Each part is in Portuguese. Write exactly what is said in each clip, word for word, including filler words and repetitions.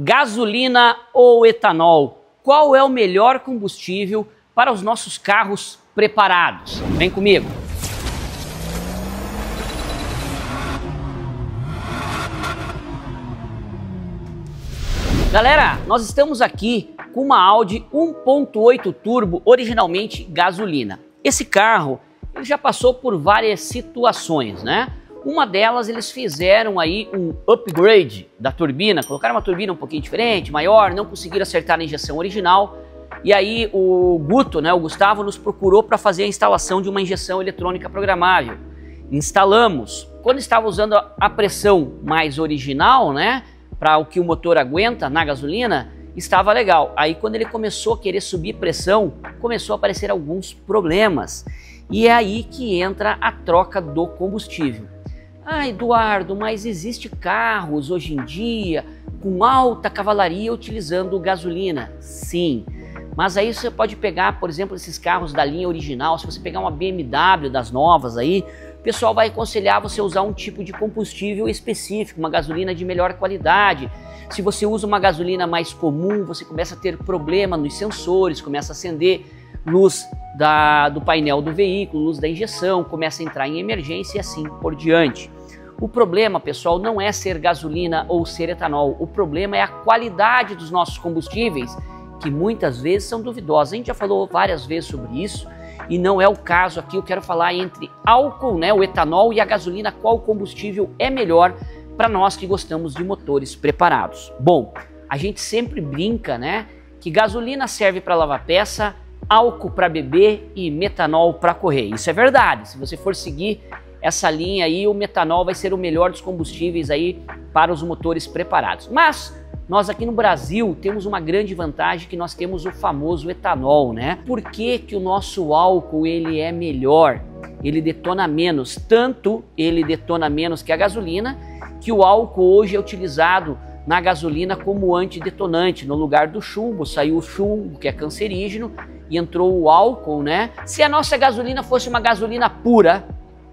Gasolina ou etanol? Qual é o melhor combustível para os nossos carros preparados? Vem comigo! Galera, nós estamos aqui com uma Audi um ponto oito turbo, originalmente gasolina. Esse carro ele já passou por várias situações, né? Uma delas, eles fizeram aí um upgrade da turbina, colocaram uma turbina um pouquinho diferente, maior, não conseguiram acertar na injeção original. E aí o Guto, né, o Gustavo, nos procurou para fazer a instalação de uma injeção eletrônica programável. Instalamos. Quando estava usando a pressão mais original, né, para o que o motor aguenta na gasolina, estava legal. Aí quando ele começou a querer subir pressão, começou a aparecer alguns problemas. E é aí que entra a troca do combustível. Ah, Eduardo, mas existe carros hoje em dia com alta cavalaria utilizando gasolina? Sim, mas aí você pode pegar, por exemplo, esses carros da linha original. Se você pegar uma B M W das novas aí, o pessoal vai aconselhar você usar um tipo de combustível específico, uma gasolina de melhor qualidade. Se você usa uma gasolina mais comum, você começa a ter problema nos sensores, começa a acender luz da, do painel do veículo, luz da injeção, começa a entrar em emergência e assim por diante. O problema, pessoal, não é ser gasolina ou ser etanol. O problema é a qualidade dos nossos combustíveis, que muitas vezes são duvidosas. A gente já falou várias vezes sobre isso e não é o caso aqui. Eu quero falar entre álcool, né, o etanol e a gasolina, qual combustível é melhor para nós que gostamos de motores preparados. Bom, a gente sempre brinca, né, que gasolina serve para lavar peça, álcool para beber e metanol para correr. Isso é verdade. Se você for seguir essa linha aí, o metanol vai ser o melhor dos combustíveis aí para os motores preparados. Mas nós aqui no Brasil temos uma grande vantagem, que nós temos o famoso etanol, né? Por que que o nosso álcool ele é melhor? Ele detona menos, tanto ele detona menos que a gasolina, que o álcool hoje é utilizado na gasolina como antidetonante. No lugar do chumbo, saiu o chumbo, que é cancerígeno, e entrou o álcool, né? Se a nossa gasolina fosse uma gasolina pura,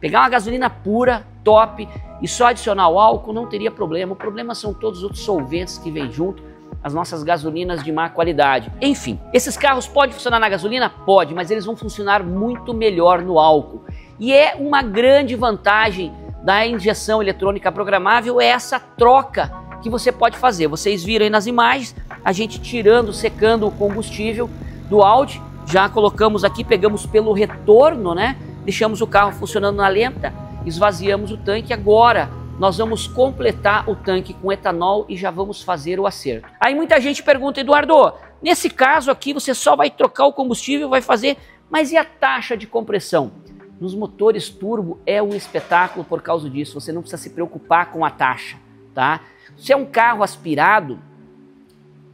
pegar uma gasolina pura, top, e só adicionar o álcool, não teria problema. O problema são todos os outros solventes que vêm junto, as nossas gasolinas de má qualidade. Enfim, esses carros podem funcionar na gasolina? Pode, mas eles vão funcionar muito melhor no álcool. E é uma grande vantagem da injeção eletrônica programável, é essa troca que você pode fazer. Vocês viram aí nas imagens, a gente tirando, secando o combustível do Audi, já colocamos aqui, pegamos pelo retorno, né? Deixamos o carro funcionando na lenta, esvaziamos o tanque. Agora nós vamos completar o tanque com etanol e já vamos fazer o acerto. Aí muita gente pergunta, Eduardo, nesse caso aqui você só vai trocar o combustível, vai fazer, mas e a taxa de compressão? Nos motores turbo é um espetáculo por causa disso, você não precisa se preocupar com a taxa, tá? Se é um carro aspirado,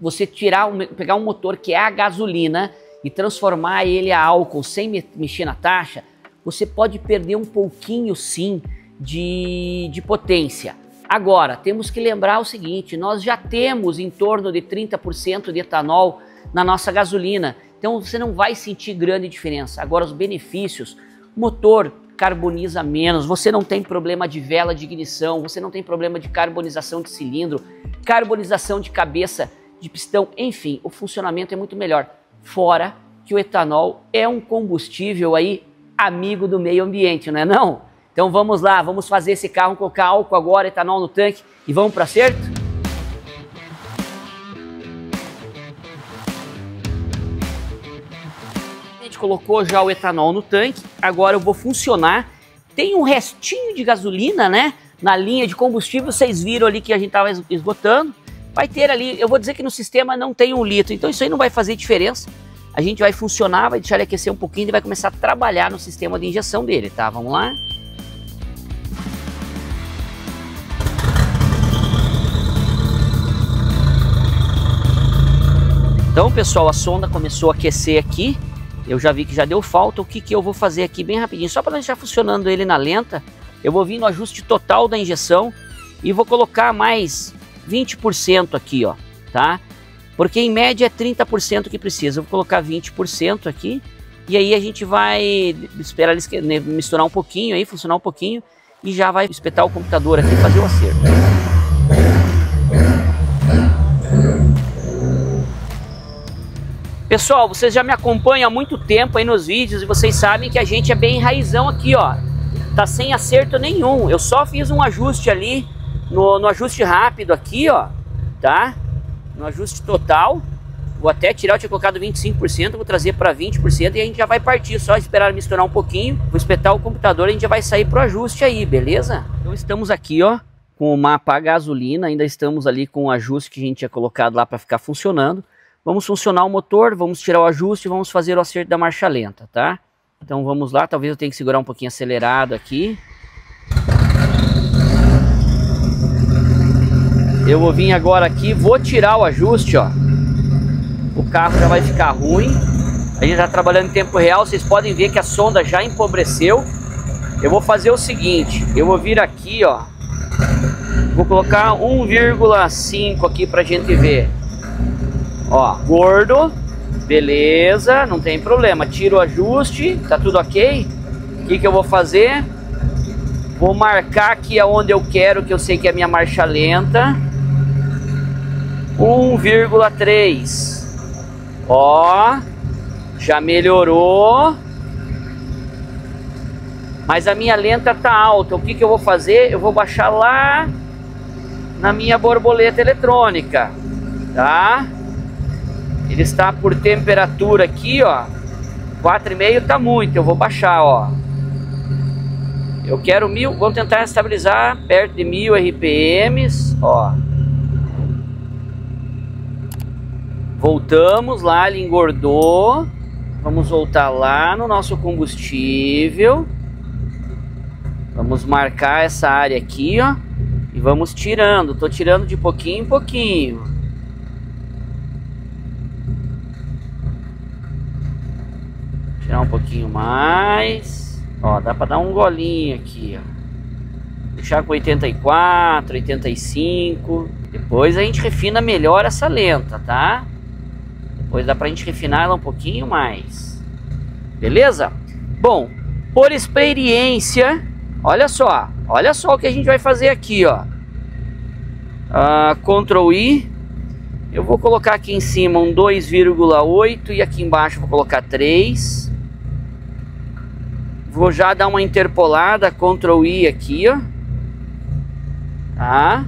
você tirar um, pegar um motor que é a gasolina e transformar ele a álcool sem me, mexer na taxa, você pode perder um pouquinho sim de, de potência. Agora, temos que lembrar o seguinte, nós já temos em torno de trinta por cento de etanol na nossa gasolina, então você não vai sentir grande diferença. Agora os benefícios, motor carboniza menos, você não tem problema de vela de ignição, você não tem problema de carbonização de cilindro, carbonização de cabeça de pistão, enfim, o funcionamento é muito melhor. Fora que o etanol é um combustível aí amigo do meio ambiente, não é não? Então vamos lá, vamos fazer esse carro, colocar álcool agora, etanol no tanque e vamos para acerto? A gente colocou já o etanol no tanque, agora eu vou funcionar. Tem um restinho de gasolina, né, na linha de combustível, vocês viram ali que a gente estava esgotando. Vai ter ali, eu vou dizer que no sistema não tem um litro, então isso aí não vai fazer diferença. A gente vai funcionar, vai deixar ele aquecer um pouquinho e vai começar a trabalhar no sistema de injeção dele, tá? Vamos lá. Então, pessoal, a sonda começou a aquecer aqui. Eu já vi que já deu falta. O que que eu vou fazer aqui bem rapidinho? Só para deixar funcionando ele na lenta, eu vou vir no ajuste total da injeção e vou colocar mais vinte por cento aqui, ó, tá? Porque em média é trinta por cento que precisa. Eu vou colocar vinte por cento aqui e aí a gente vai esperar ele misturar um pouquinho aí, funcionar um pouquinho e já vai espetar o computador aqui e fazer o acerto. Pessoal, vocês já me acompanham há muito tempo aí nos vídeos e vocês sabem que a gente é bem raizão aqui, ó. Tá sem acerto nenhum. Eu só fiz um ajuste ali, no, no ajuste rápido aqui, ó, tá? No ajuste total. Vou até tirar, eu tinha colocado vinte e cinco por cento, vou trazer para vinte por cento e a gente já vai partir. Só esperar misturar um pouquinho, vou espetar o computador e a gente já vai sair pro ajuste aí, beleza? Então estamos aqui, ó, com o mapa a gasolina. Ainda estamos ali com o ajuste que a gente tinha colocado lá para ficar funcionando. Vamos funcionar o motor, vamos tirar o ajuste e vamos fazer o acerto da marcha lenta, tá? Então vamos lá, talvez eu tenha que segurar um pouquinho acelerado aqui. Eu vou vir agora aqui, vou tirar o ajuste, ó. O carro já vai ficar ruim. A gente tá trabalhando em tempo real, vocês podem ver que a sonda já empobreceu. Eu vou fazer o seguinte, eu vou vir aqui, ó. Vou colocar um vírgula cinco aqui pra gente ver. Ó, gordo, beleza, não tem problema. Tiro o ajuste, tá tudo ok. O que que eu vou fazer? Vou marcar aqui aonde eu quero, que eu sei que é a minha marcha lenta. um vírgula três. Ó, já melhorou. Mas a minha lenta tá alta. O que que eu vou fazer? Eu vou baixar lá na minha borboleta eletrônica, tá? Ele está por temperatura aqui, ó, quatro vírgula cinco tá muito, eu vou baixar, ó. Eu quero mil, vamos tentar estabilizar perto de mil R P Ms, ó. Voltamos lá, ele engordou. Vamos voltar lá no nosso combustível. Vamos marcar essa área aqui, ó. E vamos tirando, tô tirando de pouquinho em pouquinho. Tirar um pouquinho mais, ó, dá para dar um golinho aqui, ó. Deixar com oitenta e quatro, oitenta e cinco, depois a gente refina melhor essa lenta, tá? Depois dá pra gente refinar ela um pouquinho mais, beleza? Bom, por experiência, olha só, olha só o que a gente vai fazer aqui, ó. Ah, Ctrl I, eu vou colocar aqui em cima um dois vírgula oito e aqui embaixo vou colocar três. Vou já dar uma interpolada, Ctrl I aqui, ó. Tá?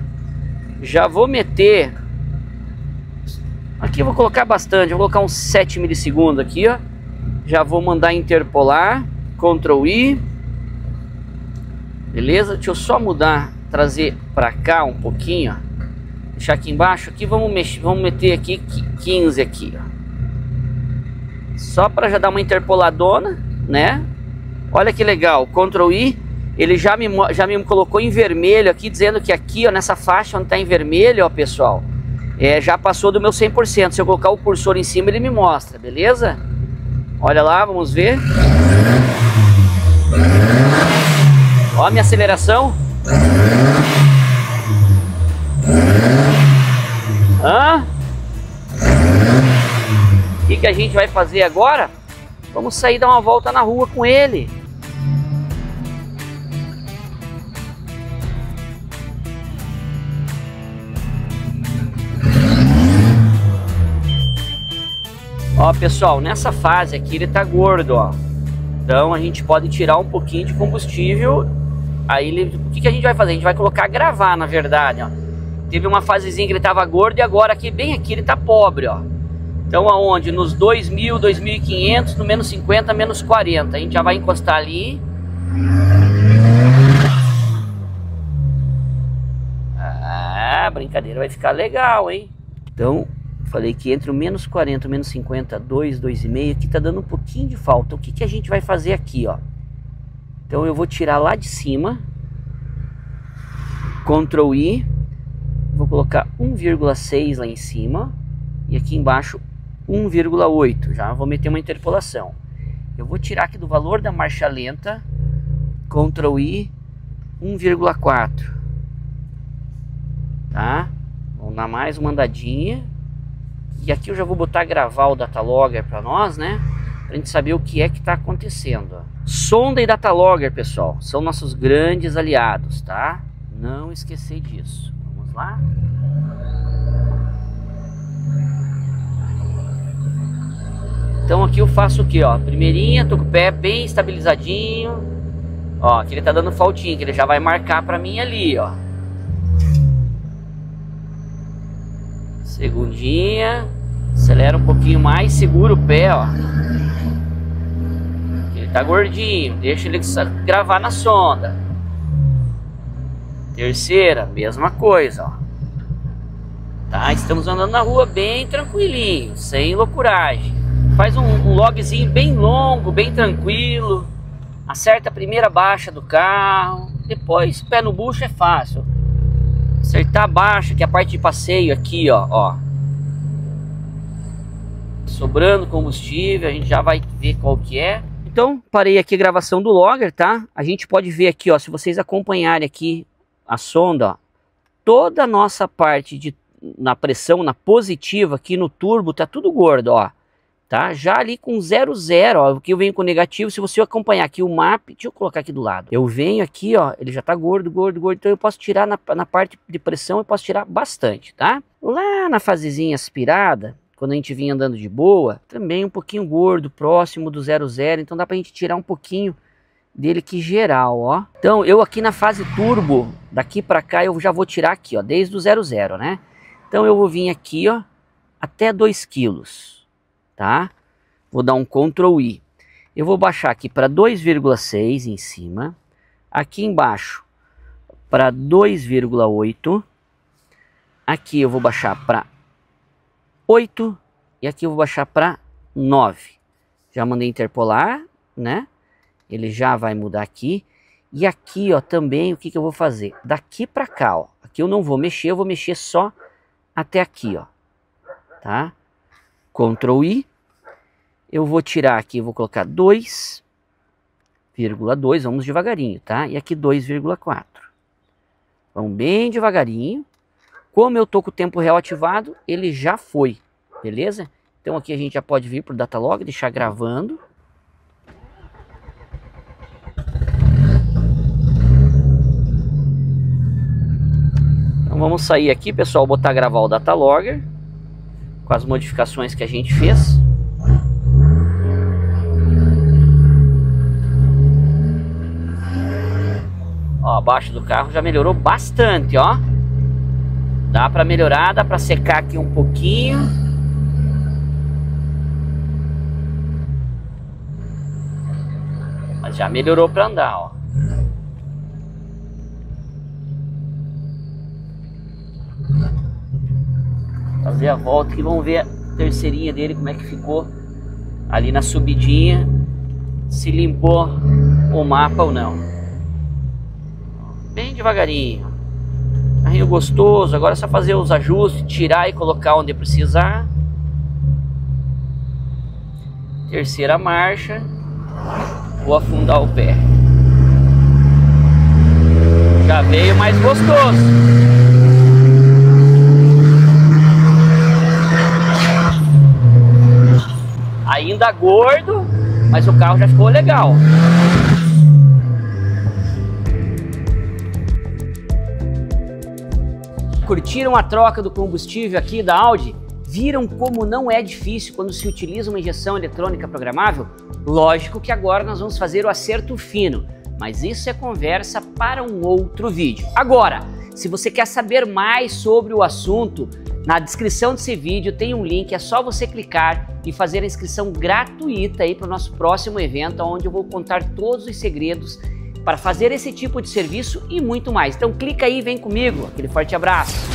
Já vou meter... Aqui eu vou colocar bastante, vou colocar uns sete milissegundos aqui, ó. Já vou mandar interpolar, Ctrl I. Beleza? Deixa eu só mudar, trazer pra cá um pouquinho, ó. Deixar aqui embaixo, aqui vamos mexer, vamos meter aqui quinze aqui, ó. Só pra já dar uma interpoladona, né? Olha que legal, Ctrl I, ele já me, já me colocou em vermelho aqui, dizendo que aqui, ó, nessa faixa onde está em vermelho, ó, pessoal, é, já passou do meu cem por cento. Se eu colocar o cursor em cima, ele me mostra, beleza? Olha lá, vamos ver. Ó a minha aceleração. Hã? O que que a gente vai fazer agora? Vamos sair dar uma volta na rua com ele. Ó, pessoal, nessa fase aqui ele tá gordo, ó. Então a gente pode tirar um pouquinho de combustível. Aí ele... o que que a gente vai fazer? A gente vai colocar gravar, na verdade, ó. Teve uma fasezinha que ele tava gordo e agora aqui, bem aqui, ele tá pobre, ó. Então aonde? Nos dois mil, dois mil e quinhentos, no menos cinquenta, menos quarenta. A gente já vai encostar ali. Ah, brincadeira, vai ficar legal, hein? Então, falei que entre o menos quarenta, o menos cinquenta, dois, dois vírgula cinco, aqui tá dando um pouquinho de falta. O que que a gente vai fazer aqui, ó? Então eu vou tirar lá de cima. Ctrl I. Vou colocar um vírgula seis lá em cima. E aqui embaixo um vírgula oito, já vou meter uma interpolação. Eu vou tirar aqui do valor da marcha lenta, Ctrl I, um vírgula quatro. Tá? Vamos dar mais uma andadinha. E aqui eu já vou botar gravar o datalogger para nós, né? Pra gente saber o que é que tá acontecendo. Sonda e datalogger, pessoal, são nossos grandes aliados, tá? Não esquecer disso. Vamos lá? Então aqui eu faço o que, ó, primeirinha, tô com o pé bem estabilizadinho, ó, que ele tá dando faltinha, que ele já vai marcar pra mim ali, ó. Segundinha, acelera um pouquinho mais, segura o pé, ó. Ele tá gordinho, deixa ele gravar na sonda. Terceira, mesma coisa, ó. Tá, estamos andando na rua bem tranquilinho, sem loucuragem. Faz um, um logzinho bem longo, bem tranquilo. Acerta a primeira baixa do carro. Depois, pé no bucho é fácil. Acertar a baixa, que é a parte de passeio aqui, ó, ó. Sobrando combustível, a gente já vai ver qual que é. Então, parei aqui a gravação do logger, tá? A gente pode ver aqui, ó, se vocês acompanharem aqui a sonda, ó. Toda a nossa parte de na pressão, na positiva, aqui no turbo, tá tudo gordo, ó. Tá? Já ali com zero zero, ó, que eu venho com negativo, se você acompanhar aqui o map, deixa eu colocar aqui do lado. Eu venho aqui, ó, ele já tá gordo, gordo, gordo, então eu posso tirar na, na parte de pressão, eu posso tirar bastante, tá? Lá na fasezinha aspirada, quando a gente vinha andando de boa, também um pouquinho gordo, próximo do zero zero, então dá pra gente tirar um pouquinho dele que geral, ó. Então eu aqui na fase turbo, daqui pra cá eu já vou tirar aqui, ó, desde o zero zero, né? Então eu vou vir aqui, ó, até dois quilos. Tá? Vou dar um control I. Eu vou baixar aqui para dois vírgula seis em cima, aqui embaixo para dois vírgula oito, aqui eu vou baixar para oito e aqui eu vou baixar para nove. Já mandei interpolar, né? Ele já vai mudar aqui. E aqui, ó, também o que que eu vou fazer? Daqui para cá, ó. Aqui eu não vou mexer, eu vou mexer só até aqui, ó. Tá? control I, eu vou tirar aqui, vou colocar dois vírgula dois, vamos devagarinho, tá? E aqui dois vírgula quatro. Vamos bem devagarinho. Como eu tô com o tempo real ativado, ele já foi, beleza? Então aqui a gente já pode vir pro datalog, deixar gravando. Então vamos sair aqui, pessoal, botar gravar o datalogger. Com as modificações que a gente fez. Ó, abaixo do carro já melhorou bastante, ó. Dá pra melhorar, dá pra secar aqui um pouquinho. Mas já melhorou pra andar, ó. Fazer a volta que vamos ver a terceirinha dele, como é que ficou ali na subidinha, se limpou o mapa ou não. Bem devagarinho, carrinho gostoso. Agora é só fazer os ajustes, tirar e colocar onde precisar. Terceira marcha, vou afundar o pé, já veio mais gostoso. Ainda gordo, mas o carro já ficou legal. Curtiram a troca do combustível aqui da Audi? Viram como não é difícil quando se utiliza uma injeção eletrônica programável? Lógico que agora nós vamos fazer o acerto fino, mas isso é conversa para um outro vídeo. Agora, se você quer saber mais sobre o assunto, na descrição desse vídeo tem um link, é só você clicar e fazer a inscrição gratuita aí para o nosso próximo evento, onde eu vou contar todos os segredos para fazer esse tipo de serviço e muito mais. Então clica aí e vem comigo. Aquele forte abraço!